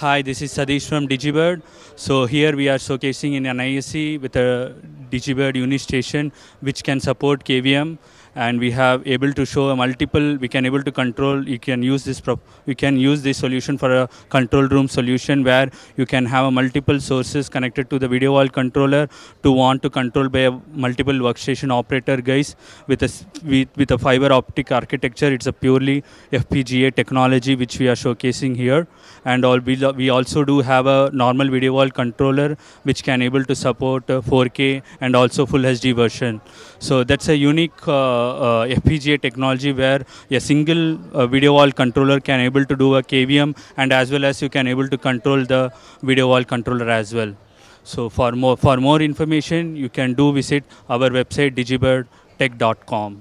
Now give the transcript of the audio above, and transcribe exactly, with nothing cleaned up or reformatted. Hi, this is Sadish from DigiBird. So here we are showcasing in an I S C with a DigiBird UniStation which can support K V M, and we have able to show a multiple. We can able to control. You can use this. Prop, you can use this solution for a control room solution where you can have a multiple sources connected to the video wall controller to want to control by a multiple workstation operator guys with a with, with a fiber optic architecture. It's a purely F P G A technology which we are showcasing here, and all we we also do have a normal video wall controller which can able to support uh, four K and also full H D version. So that's a unique. Uh, Uh, F P G A technology where a single uh, video wall controller can able to do a K V M, and as well as you can able to control the video wall controller as well. So for more for more information, you can do visit our website digibird tech dot com.